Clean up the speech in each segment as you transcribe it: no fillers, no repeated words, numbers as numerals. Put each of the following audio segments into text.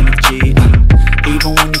energy. Even when you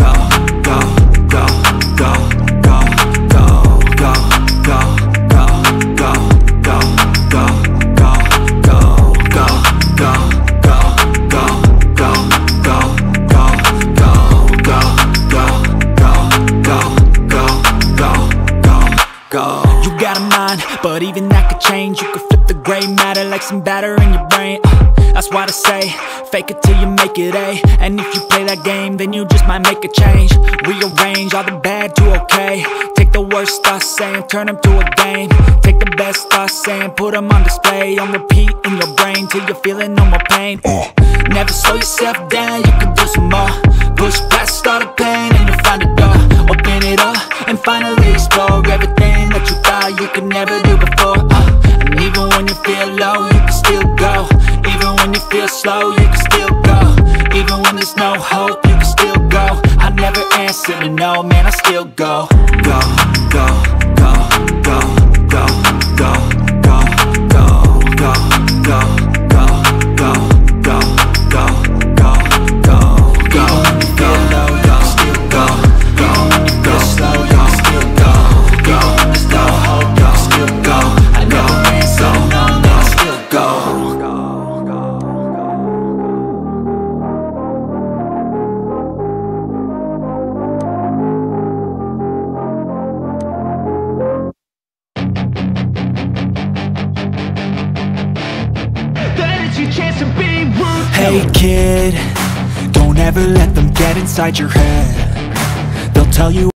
go, go, go, go, go, go, go, go, go, go, go, go, go, go, go, go, go, go, go, go, go, go, go, go, go, go, go, go, go. But even that could change. You could flip the gray matter like some batter in your brain. That's why they say, fake it till you make it, eh? And if you play that game, then you just might make a change. Rearrange all the bad to okay. Take the worst thoughts saying, turn them to a game. Take the best thoughts saying, put them on display. On repeat in your brain till you're feeling no more pain. Never slow yourself down, you can do some more. Push past all the pain and you'll find a door. Open it up and finally explore everything that you thought you could never do before. And even when you feel low, you can still go. Even when you feel slow, you can still go. Even when there's no hope, you can still go. I never answer to no, man, I still go. Go, go, go, go, go, go, go, go, go, go, go, go, go, go, go, go, go. Even when you feel low, you can still go. Even when you feel slow, you can still go. Even when there's no hope, you can still go. I never answer to no, man, I still go. Hey kid, don't ever let them get inside your head. They'll tell you